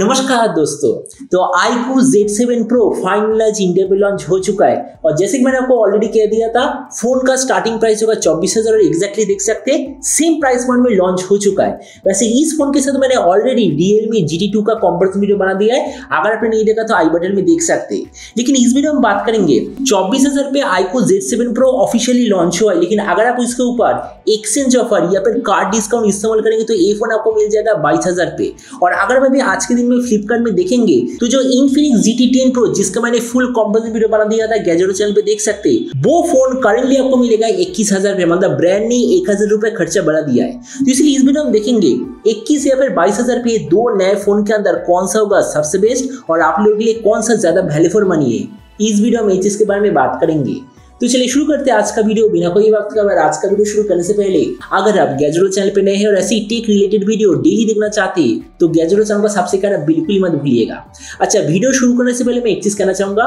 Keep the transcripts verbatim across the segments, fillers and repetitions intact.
नमस्कार दोस्तों, तो iQOO Z seven Pro finally India में लॉन्च हो चुका है और जैसे कि मैंने आपको ऑलरेडी कह दिया था, फोन का स्टार्टिंग प्राइस होगा चौबीस हज़ार और एग्जैक्टली देख सकते हैं सेम प्राइस पॉइंट में लॉन्च हो चुका है। वैसे इस फोन के साथ मैंने already Realme G T two का कंपैरिजन वीडियो बना दिया है, अगर आपने नहीं देखा तो आई बटन में देख सकते हैं। लेकिन इस वीडियो में बात करेंगे चौबीस हज़ार पे iQOO Z seven Pro officially launch हुआ है, लेकिन अगर आप इसके ऊपर एक्सचेंज ऑफर या फिर कार्ड डिस्काउंट इस्तेमाल करेंगे तो ये फोन आपको मिल जाएगा बाईस हज़ार पे। और अगर मैं भी आज के में फ्लिपकार्ट में देखेंगे तो जो Infinix G T ten Pro जिसका मैंने फुल कंपैरिजन वीडियो बना दिया था गैजेटो चैनल पे देख सकते हैं, वो फोन करंटली आपको मिलेगा इक्कीस हज़ार पे, मतलब ब्रांड ने एक हज़ार रुपए खर्चा बढ़ा दिया है। तो इसलिए इस वीडियो में देखेंगे इक्कीस या फिर बाईस हज़ार पे दो नए फोन के अंदर कौन सा होगा सबसे बेस्ट और आप लोगों के लिए कौन सा ज्यादा वैल्यू फॉर मनी है, इस वीडियो में इसके बारे में बात करेंगे। तो चलिए शुरू करते हैं आज का वीडियो बिना कोई वक्त का। और आज का वीडियो शुरू करने से पहले अगर आप गैजेटो चैनल पे नए हैं और ऐसी टेक रिलेटेड वीडियो डेली देखना चाहते हैं तो गैजेटो चैनल को सब्सक्राइब करना बिल्कुल मत भूलिएगा। अच्छा, वीडियो शुरू करने से पहले मैं एक चीज कहना चाहूंगा,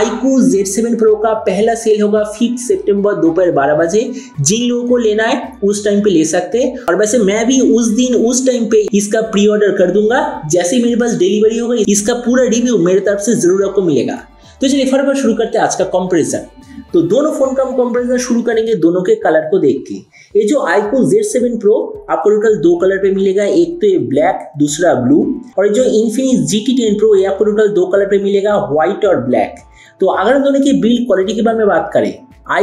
iQOO Z सेवन Pro का पहला सेल होगा पाँच सितंबर दोपहर बारह बजे, जिन लोगों को लेना है उस टाइम पे ले सकते हैं। और वैसे मैं भी उस दिन उस टाइम पे इसका प्री ऑर्डर कर दूंगा, जैसे ही मेरे पास डिलीवरी होगा इसका पूरा रिव्यू मेरे तरफ से जरूर आपको मिलेगा। तो चलिए फटाफट शुरू करते हैं आज का कंपैरिजन। तो दोनों फोन का हम कंपैरिजन शुरू करेंगे दोनों के कलर को देख के। ये जो iQOO Z सेवन Pro आपको टोटल दो कलर पे मिलेगा, एक तो ये ब्लैक दूसरा ब्लू, और जो Infinix G T ten Pro ये आपको टोटल दो कलर पे मिलेगा व्हाइट और ब्लैक। तो अगर हम दोनों की बिल्ड क्वालिटी के बारे में बात करें,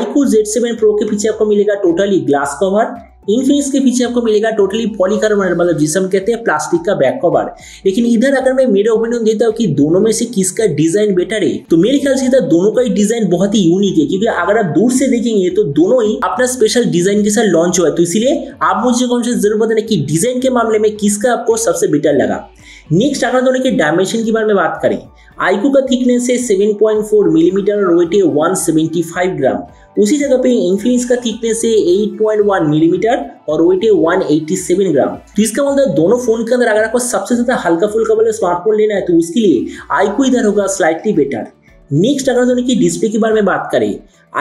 iQOO Z सेवन Pro के पीछे आपको मिलेगा टोटली ग्लास कवर, Infinix के पीछे आपको मिलेगा टोटली पॉलीकार्बोनेट, मतलब जिसे हम कहते हैं प्लास्टिक का बैक कवर। लेकिन इधर अगर मैं मेरा ओपिनियन देता हूँ कि दोनों में से किसका डिजाइन बेटर है, तो मेरे ख्याल से इधर दोनों का ही डिजाइन बहुत ही यूनिक है, क्योंकि अगर आप दूर से देखेंगे तो दोनों ही अपना स्पेशल डिजाइन के साथ लॉन्च हुआ है। तो इसीलिए आप मुझे कौन से जरूर बताना कि डिजाइन के मामले में किसका आपको सबसे बेटर लगा। नेक्स्ट अगर दोनों के डायमेंशन के बारे में बात करें, iQOO का थिकनेस है सात पॉइंट चार मिलीमीटर और वेट है एक सौ पचहत्तर ग्राम। उसी जगह पे Infinix का थिकनेस है आठ पॉइंट एक मिलीमीटर और वेट है एक सौ सत्तासी ग्राम। तो इसका मतलब दोनों फोन के अंदर अगर आपको सबसे ज्यादा हल्का फुल्का वाला स्मार्टफोन लेना है तो उसके लिए iQOO इधर होगा स्लाइटली बेटर। नेक्स्ट अगर दोनों की डिस्प्ले के बारे में बात करें,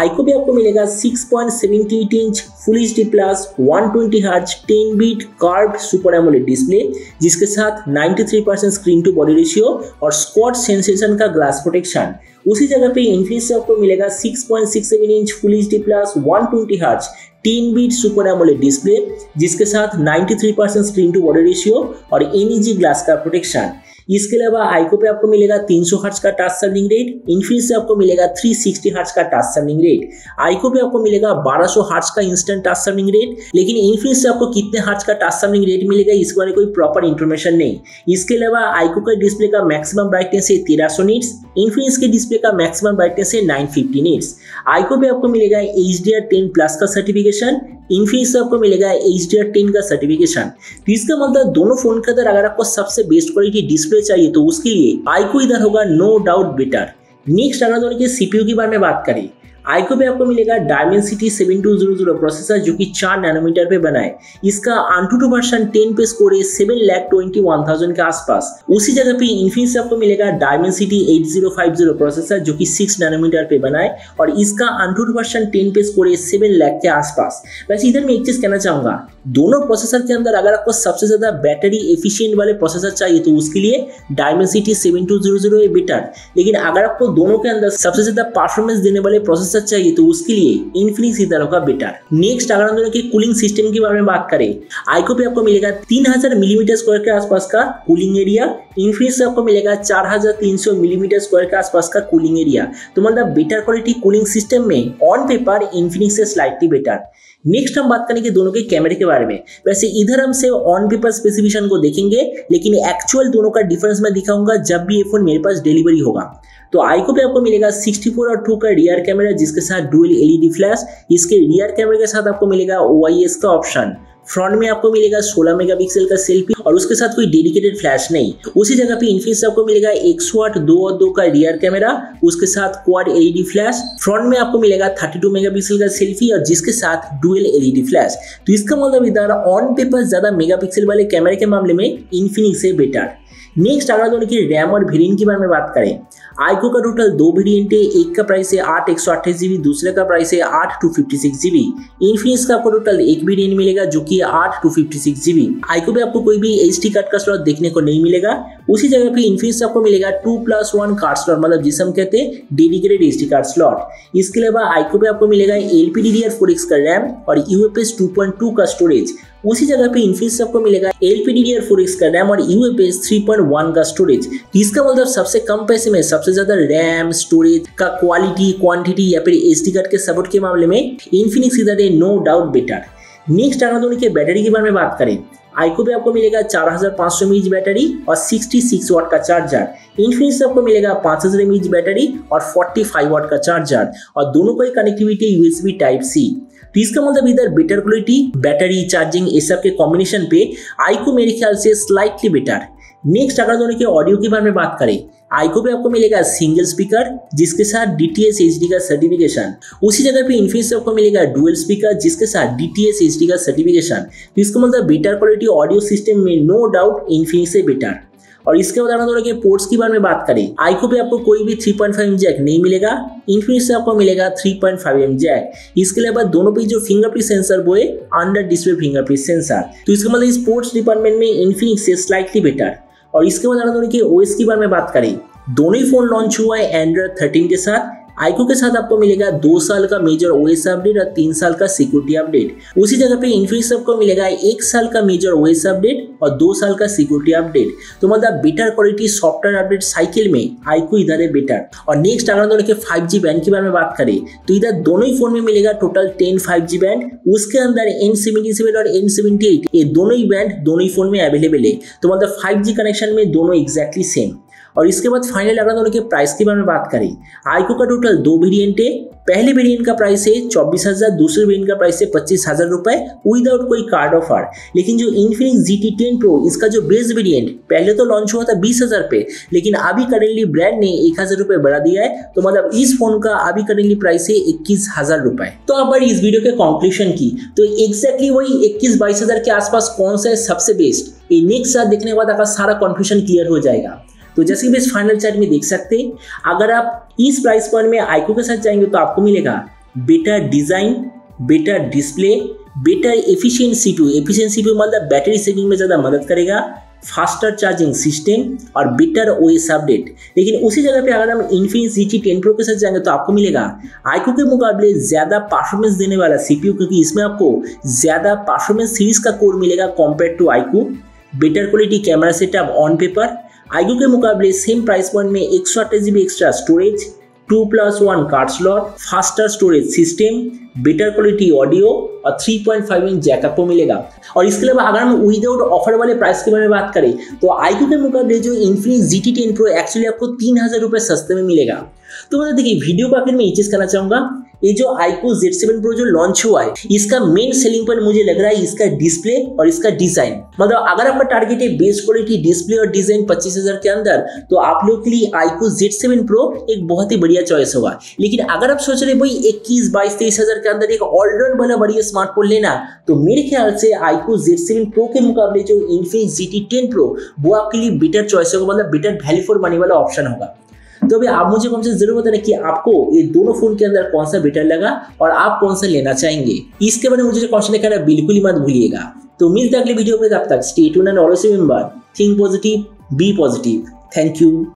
iQOO भी आपको मिलेगा six point seven eight inch full HD plus one twenty hertz ten bit curved super AMOLED display, जिसके साथ तिरानवे percent screen to body ratio और स्क्वाड सेंसेशन का ग्लास प्रोटेक्शन। उसी जगह पे Infinix आपको मिलेगा six point six seven inch full HD plus one twenty hertz ten bit super AMOLED display, जिसके साथ तिरानवे percent screen to body ratio और एनईजी ग्लास का प्रोटेक्शन। इसके अलावा iQOO पे आपको मिलेगा तीन सौ हर्ट्ज का टच सैंपलिंग रेट, Infinix से आपको मिलेगा तीन सौ साठ हर्ट्ज का टच सैंपलिंग रेट, iQOO पे आपको मिलेगा बारह सौ हर्ट्ज का इंस्टेंट टच सैंपलिंग रेट। लेकिन Infinix से आपको कितने हर्ट्ज का टच सैंपलिंग रेट मिलेगा इसके बारे में कोई प्रॉपर इंफॉर्मेशन नहीं। इसके अलावा iQOO का डिस्प्ले का मैक्सिमम ब्राइटनेस है तेरह सौ निट्स, Infinix के डिस्प्ले का मैक्सिमम ब्राइटनेस है नौ सौ पचास निट्स। iQOO पे आपको मिलेगा H D R ten plus का सर्टिफिकेशन, Infinix से आपको मिलेगा एच डी आर टेन का सर्टिफिकेशन। तो इसका मतलब दोनों फोन के अंदर अगर आपको सबसे बेस्ट क्वालिटी डिस्प्ले चाहिए तो उसके लिए iQOO इधर होगा नो डाउट बेटर। नेक्स्ट अगर दोनों के सीपीयू के बारे में बात करें, iQOO पे आपको मिलेगा Dimensity seven two zero zero processor जो कि चार नैनोमीटर पे बना है। इसका AnTuTu वर्जन टेन पे स्कोर है सात लाख इक्कीस हज़ार के आसपास। उसी जगह पे Infinix आपको मिलेगा Dimensity eight zero five zero processor जो कि छह नैनोमीटर पे बना है और इसका AnTuTu वर्जन टेन पे स्कोर है सात लाख के आसपास। वैसे इधर मैं एक चीज कहना चाहूंगा, दोनों प्रोसेसर के अंदर अगर आपको सबसे ज्यादा बैटरी एफिशिएंट वाले प्रोसेसर चाहिए तो उसके लिए Dimensity seven two zero zero better. लेकिन अगर आपको दोनों के अंदर सबसे ज्यादा परफॉर्मेंस देने वाले प्रोसेसर चाहिए तो उसके लिए Infinix इधर होगा बेटर। नेक्स्ट अगर हम दोनों के कूलिंग सिस्टम के बारे में बात करें, iQOO पे आपको मिलेगा तीन हज़ार मिलीमीटर स्क्वायर के आसपास का कूलिंग एरिया, Infinix से आपको मिलेगा चार हज़ार तीन सौ मिलीमीटर स्क्वायर के आसपास का कूलिंग एरिया। तो मतलब बेटर क्वालिटी कूलिंग सिस्टम में ऑन पेपर Infinix से स्लाइटली बेटर। नेक्स्ट हम बात करेंगे दोनों के कैमरे के बारे में। वैसे इधर हम सिर्फ ऑन पेपर स्पेसिफिकेशन को देखेंगे, लेकिन एक्चुअल दोनों का डिफरेंस मैं दिखाऊंगा जब भी ये फोन मेरे पास डिलीवरी होगा। तो iQOO पे आपको मिलेगा सिक्सटी फोर और टू का रियर कैमरा जिसके साथ डुअल एलईडी फ्लैश। इसके रियर कैमरे के साथ आपको मिलेगा ओ आई एस का ऑप्शन। फ्रंट में आपको मिलेगा सोलह मेगापिक्सल का सेल्फी और उसके साथ कोई डेडिकेटेड फ्लैश नहीं। उसी जगह पे Infinix आपको मिलेगा एक सौ आठ दो और दो का रियर कैमरा, उसके साथ क्वाड एलईडी फ्लैश। फ्रंट में आपको मिलेगा बत्तीस मेगापिक्सल का सेल्फी और जिसके साथ डुअल एलईडी फ्लैश। तो इसका मतलब इधर ऑन पेपर ज्यादा मेगापिक्सल वाले कैमरे के मामले में Infinix से बेटर। नेक्स्ट अगर दोनों की रैम और वेरिएंट के बारे में बात करें, iQOO का टोटल दो वेरिएंट है, एक का प्राइस है आठ एक सौ अट्ठाईस जीबी, दूसरे का प्राइस है आठ two fifty six GB. Infinix का आपको टोटल एक वेरिएंट मिलेगा जो कि आठ two fifty six GB. iQOO में आपको कोई भी एच डी कार्ड का स्लॉट देखने को नहीं मिलेगा, उसी जगह पे इन्फिनिक्स आपको मिलेगा two plus one card slot, मतलब जिसे हम कहते हैं dedicated H D card slot. इसके अलावा iQOO में आपको मिलेगा L P D D R four X का रैम और U F S two point two का स्टोरेज। उसी जगह पे इन्फिनिक्स आपको मिलेगा L P D D R four X का रैम और U F S three point one का स्टोरेज। इसका मतलब सबसे कम पैसे में सबसे ज्यादा रैम, स्टोरेज का क्वालिटी, क्वांटिटी या फिर एसडी कार्ड के सपोर्ट के मामले में Infinix is a no doubt better. Next अगर दोनों के बैटरी के बारे में बात करें, iQOO पे आपको मिलेगा चार हज़ार पाँच सौ mAh बैटरी और छियासठ वाट का चार्जर। इन्फिनिक्स आपको मिलेगा पाँच हज़ार mAh बैटरी और पैंतालीस वाट का चार्जर और दोनों को ही कनेक्टिविटी यूएसबी टाइप सी। तो इसका मतलब इधर बेटर क्वालिटी, बैटरी, चार्जिंग, ये सब के कॉम्बिनेशन पे iQOO मेरे ख्याल से स्लाइटली बेटर। नेक्स्ट अगर दोनों के ऑडियो के बारे में बात करें, iQOO पे आपको मिलेगा सिंगल स्पीकर जिसके साथ D T S H D का सर्टिफिकेशन। उसी जगह पे इन्फिनिक्स आपको मिलेगा डुअल स्पीकर जिसके साथ D T S H D का सर्टिफिकेशन। तो इसका मतलब बेटर क्वालिटी ऑडियो सिस्टम में नो डाउट इन्फिनिक्स से बेटर। और इसके उदाहरण दोनों के पोर्ट्स के बारे में बात करें, iQOO पे आपको कोई भी three point five inch jack नहीं मिलेगा, इन्फिनिक्स से आपको मिलेगा three point five inch jack. इसके अलावा दोनों पे जो फिंगरप्रिंट सेंसर वो है अंडर डिस्प्ले फिंगरप्रिंट सेंसर। तो इसका मतलब इस पोर्ट्स डिपार्टमेंट में इन्फिनिक्स से स्लाइटली बेटर। और इसके उदाहरण दोनों के ओएस के बारे में बात करें, दोनों ही फोन लॉन्च हुआ है एंड्रॉइड थर्टीन के साथ। iQOO के साथ आपको मिलेगा दो साल का मेजर ओएस अपडेट और तीन साल का सिक्योरिटी अपडेट। उसी जगह पे इन्फिनिक्स आपको मिलेगा एक साल का मेजर ओएस अपडेट और दो साल का सिक्योरिटी अपडेट। तो मतलब better quality software update cycle में iQOO इधर है बेटर। और नेक्स्ट अगर दोनों के फाइव जी बैंड के बारे में बात करें, तो इधर दोनों ही फोन में मिलेगा total ten five G band. उसके अंदर एन सेवेंटी सेवन और एन सेवेंटी एट ये दोनों ही बैंड दोनों ही फोन में अवेलेबल है। तो मतलब फाइव जी कनेक्शन में दोनों एक्जैक्टली सेम। और इसके बाद फाइनल अगर दोनों के प्राइस के बारे में बात करें, iQOO का टोटल दो वेरिएंट है, पहले वेरिएंट का प्राइस है चौबीस हज़ार, दूसरे वेरिएंट का प्राइस है पच्चीस हज़ार रुपये विदाउट कोई कार्ड ऑफर। लेकिन जो Infinix G T ten Pro इसका जो बेस वेरिएंट पहले तो लॉन्च हुआ था बीस हज़ार पे, लेकिन अभी करेंटली ब्रांड ने एक हज़ार रुपये बढ़ा दिया है। तो मतलब इस फोन का अभी करेंटली प्राइस है इक्कीस हज़ार रुपये। तो अब इस वीडियो के कंक्लूजन की, तो एक्जैक्टली वही इक्कीस बाईस हज़ार के आसपास कौन सा है सबसे बेस्ट, ये नेक्स्ट साथ देखने के बाद आपका सारा कन्फ्यूजन क्लियर हो जाएगा। तो जैसे कि इस फाइनल चार्ट में देख सकते हैं, अगर आप इस प्राइस पॉइंट में iQOO के साथ जाएंगे तो आपको मिलेगा better design, better display, better efficient CPU. Efficient CPU मतलब बैटरी सेविंग में ज़्यादा मदद करेगा, फास्टर चार्जिंग सिस्टम और बेटर ओएस अपडेट। लेकिन उसी जगह पे अगर हम Infinix G T ten Pro के साथ जाएंगे तो आपको मिलेगा iQOO के मुकाबले ज़्यादा परफॉर्मेंस देने वाला सीपीयू, क्योंकि इसमें आपको ज़्यादा परफॉर्मेंस सीरीज का कोर मिलेगा compare to iQOO। Better quality camera setup on paper iQOO के मुकाबले सेम प्राइस पॉइंट में एक सौ अट्ठाईस GB extra storage, two plus one card slot, faster storage system, better quality audio और three point five inch jack आपको मिलेगा। और इसके अलावा अगर हम विदाउट ऑफर वाले प्राइस के बारे में बात करें, तो iQOO के मुकाबले जो Infinix G T ten Pro actually आपको तीन हज़ार रुपये सस्ते में मिलेगा। तो मतलब देखिए वीडियो को आखिर में ये चीज़ करना चाहूँगा, ये जो iQOO जेड सेवन प्रो जो लॉन्च हुआ है इसका मेन सेलिंग पॉइंट मुझे लग रहा है इसका डिस्प्ले और इसका डिजाइन। मतलब अगर आपका टारगेट है बेस्ट क्वालिटी डिस्प्ले और डिजाइन पच्चीस हज़ार के अंदर, तो आप लोग के लिए iQOO जेड सेवन प्रो एक बहुत ही बढ़िया चॉइस होगा। लेकिन अगर आप सोच रहे भाई इक्कीस बाईस तेईस हज़ार के अंदर एक ऑलराउंड वाला बढ़िया स्मार्टफोन लेना, तो मेरे ख्याल से iQOO जेड सेवन प्रो के मुकाबले जो Infinix G T ten Pro वो आपके लिए बेटर चॉइस होगा, मतलब बेटर वैल्यू फॉर मनी वाला ऑप्शन होगा। तो अभी आप मुझे कम से जरूर बताना कि आपको ये दोनों फोन के अंदर कौन सा बेटर लगा और आप कौन सा लेना चाहेंगे। इसके बारे में मुझे क्वेश्चन करना बिल्कुल ही मत भूलिएगा। तो मिलते हैं अगले वीडियो में, तब तक stay tuned and always remember, think positive, be positive. Thank you.